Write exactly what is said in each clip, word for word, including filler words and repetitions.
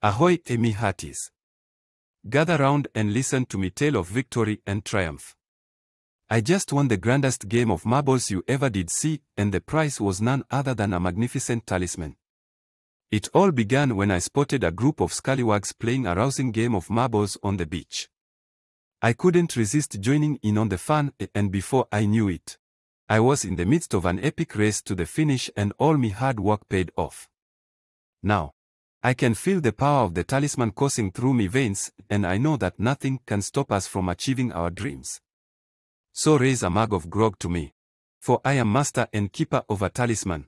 Ahoy, Amy Hearties. Gather round and listen to me tale of victory and triumph. I just won the grandest game of marbles you ever did see, and the prize was none other than a magnificent talisman. It all began when I spotted a group of scallywags playing a rousing game of marbles on the beach. I couldn't resist joining in on the fun, and before I knew it, I was in the midst of an epic race to the finish, and all my hard work paid off. Now, I can feel the power of the talisman coursing through my veins, and I know that nothing can stop us from achieving our dreams. So raise a mug of grog to me, for I am master and keeper of a talisman.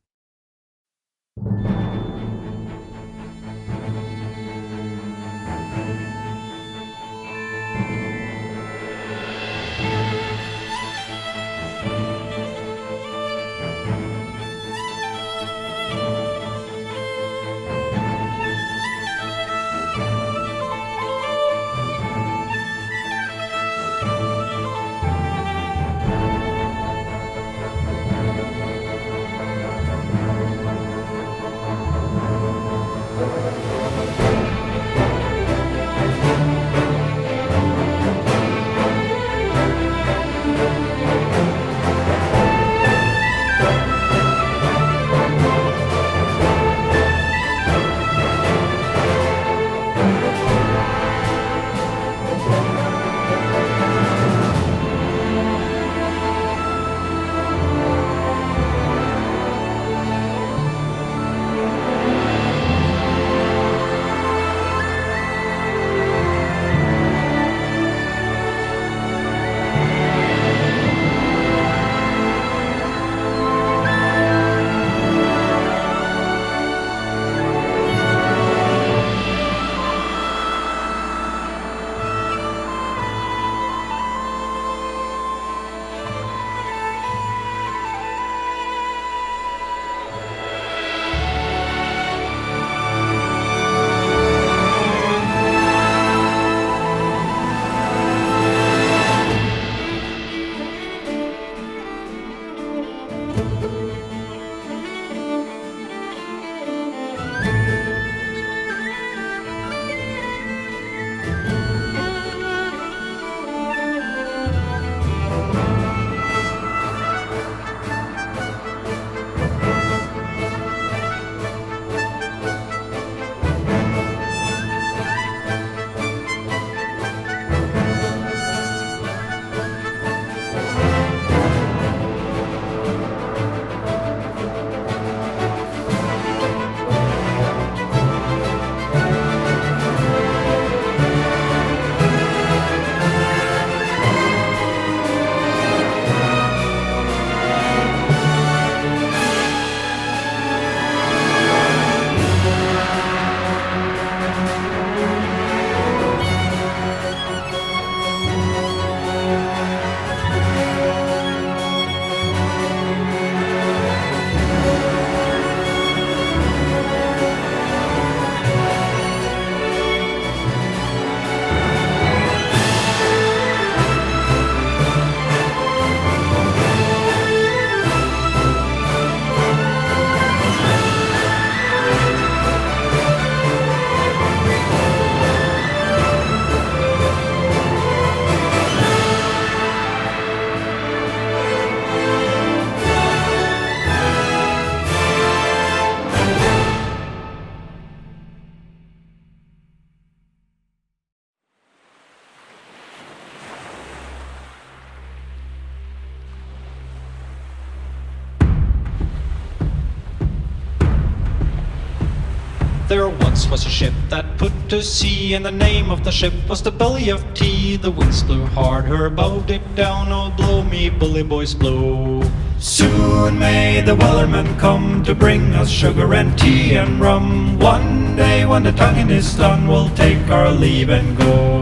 There once was a ship that put to sea, and the name of the ship was the Billy of Tea. The winds blew hard, her bow dipped down, oh blow me bully boys blow. Soon may the Wellerman come to bring us sugar and tea and rum. One day when the tonguing is done, we'll take our leave and go.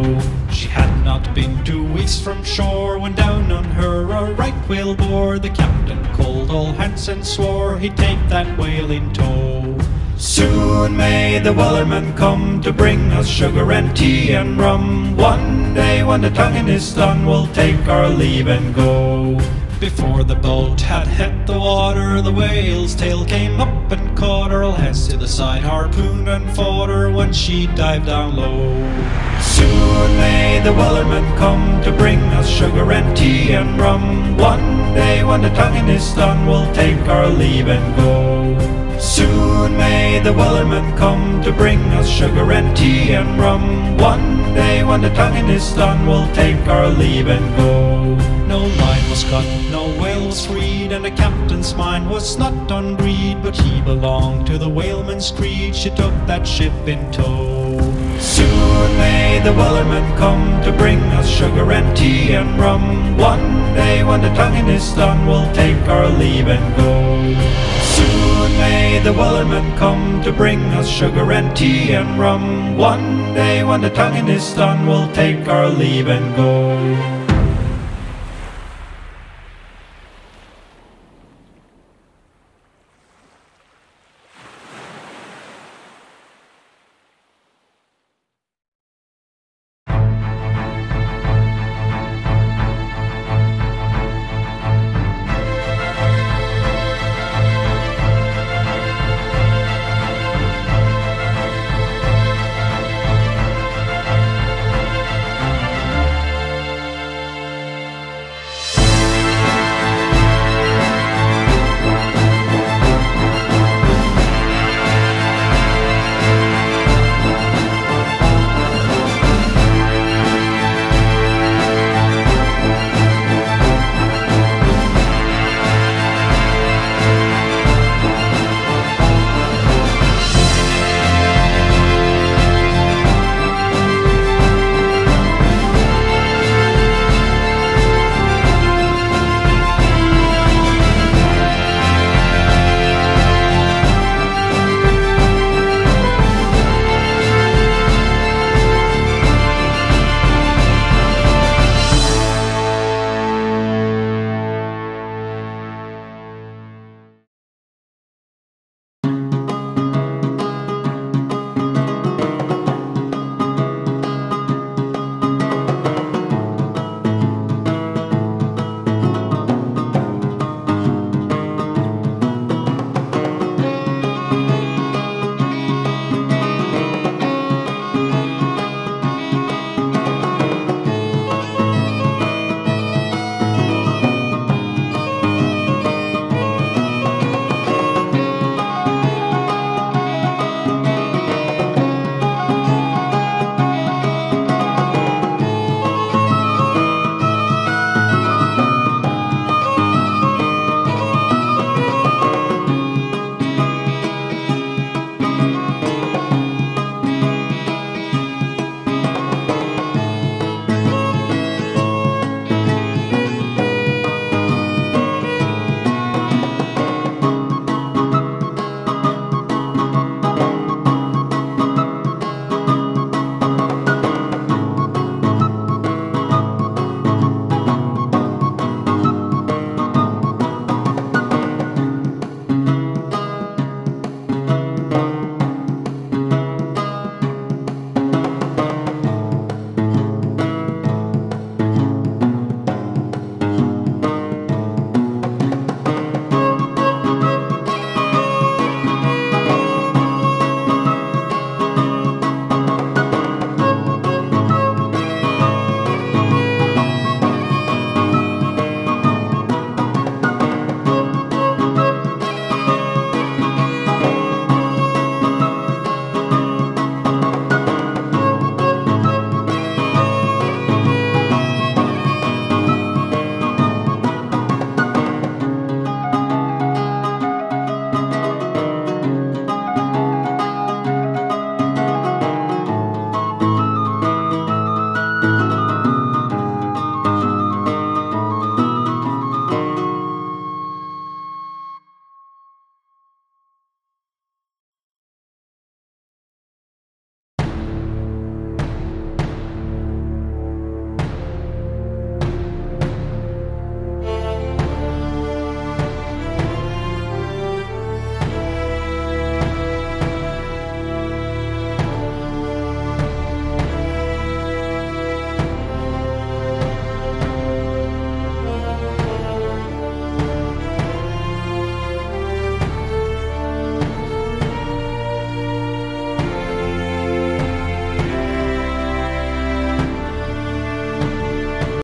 She had not been two weeks from shore when down on her a right whale bore. The captain called all hands and swore he'd take that whale in tow. Soon may the Wellerman come to bring us sugar and tea and rum. One day when the tonguing is done, we'll take our leave and go. Before the boat had hit the water, the whale's tail came up and caught her. All heads to the side, harpoon and fodder, when she dived down low. Soon may the Wellerman come to bring us sugar and tea and rum. One day when the tonguing is done, we'll take our leave and go. Soon may the Wellerman come to bring us sugar and tea and rum. One day when the tonguing is done, we'll take our leave and go. No line was cut, no whale was freed, and the captain's mind was not on greed, but he belonged to the whaleman's creed. She took that ship in tow. Soon may the Wellerman come to bring us sugar and tea and rum. One day when the tonguing is done, we'll take our leave and go. Soon may the Wellerman come to bring us sugar and tea and rum. One day when the tonguing is done, we'll take our leave and go.